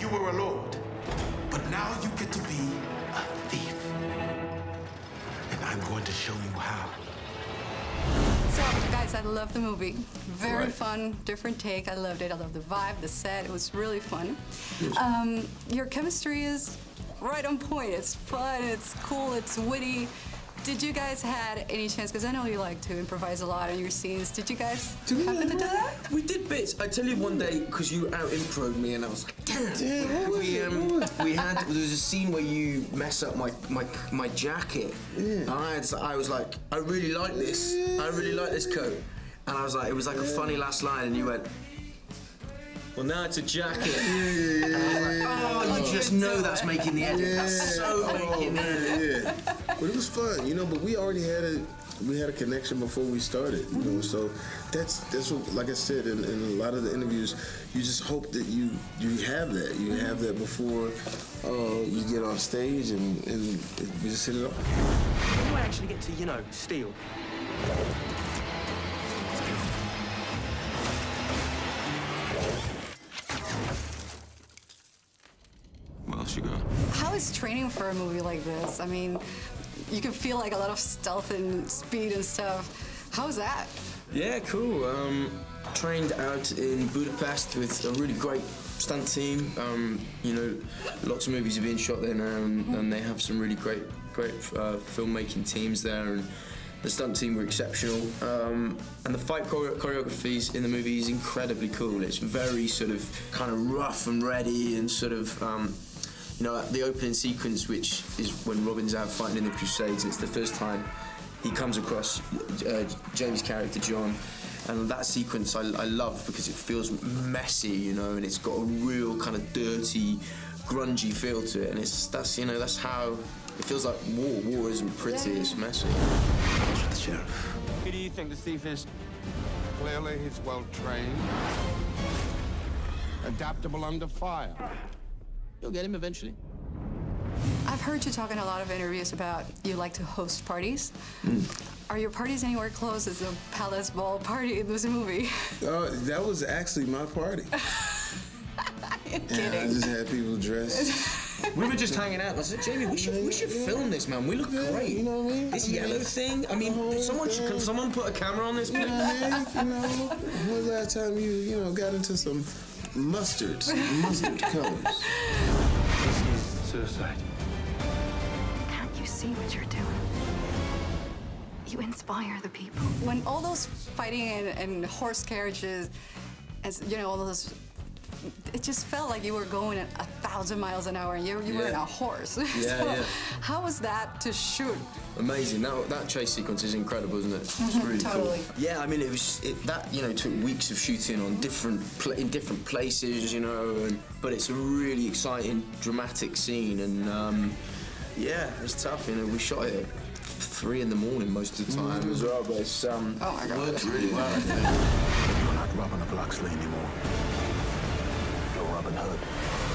You were a lord, but now you get to be a thief. And I'm going to show you how. So, guys, I love the movie. Very fun, different take. I loved it. I loved the vibe, the set. It was really fun. Your chemistry is right on point. It's fun, it's cool, it's witty. Did you guys had any chance, because I know you like to improvise a lot in your scenes, did you guys happen to do that? We did bits. I tell you one day, because you out-impro'd me and I was like, damn! There was a scene where you mess up my jacket. Yeah. And I was like, I really like this. I really like this coat. And I was like, it was like a funny last line and you went, well, now it's a jacket. And I was like, oh, you just know that's making the edit. That's so making the edit. But it was fun, you know. But we already had a connection before we started, you know. So that's what, like I said, in a lot of the interviews, you just hope that you have that, before you get on stage and we just hit it off. When do I actually get to, you know, steal? What else you got? How is training for a movie like this? I mean, you can feel like a lot of stealth and speed and stuff. How's that? Yeah, cool. Trained out in Budapest with a really great stunt team. You know, lots of movies are being shot there now, and they have some really great filmmaking teams there. And the stunt team were exceptional. And the fight choreographies in the movie is incredibly cool. It's very sort of kind of rough and ready and sort of. You know, the opening sequence, which is when Robin's out fighting in the Crusades, and it's the first time he comes across James' character, John, and that sequence I love because it feels messy, you know, and it's got a real kind of dirty, grungy feel to it, and that's, you know, that's how it feels like war. War isn't pretty, it's messy. What's with the sheriff? Who do you think the thief is? Clearly he's well-trained, adaptable under fire. You'll get him eventually. I've heard you talk in a lot of interviews about you like to host parties. Are your parties anywhere close as the Palace Ball party in this movie? Oh, that was actually my party. You're kidding. I just had people dressed. We were just hanging out. I said, Jamie, we should film this, man. We look great. You know what I mean? This yellow thing. I mean, can someone put a camera on this, please? You know, when's the last time you know, got into some mustard colors. This is suicide. Can't you see what you're doing? You inspire the people. When all those fighting and horse carriages, as you know, all those, it just felt like you were going at 1,000 miles an hour, and you were in a horse. How was that to shoot? Amazing. That chase sequence is incredible, isn't it? It's really cool. Yeah, I mean, it was that, you know, took weeks of shooting on in different places, you know, but it's a really exciting, dramatic scene, and yeah, it's tough. You know, we shot it at 3 in the morning most of the time as well, but it's oh my God, it worked really well. You're not Robin of Locksley anymore. You're Robin Hood.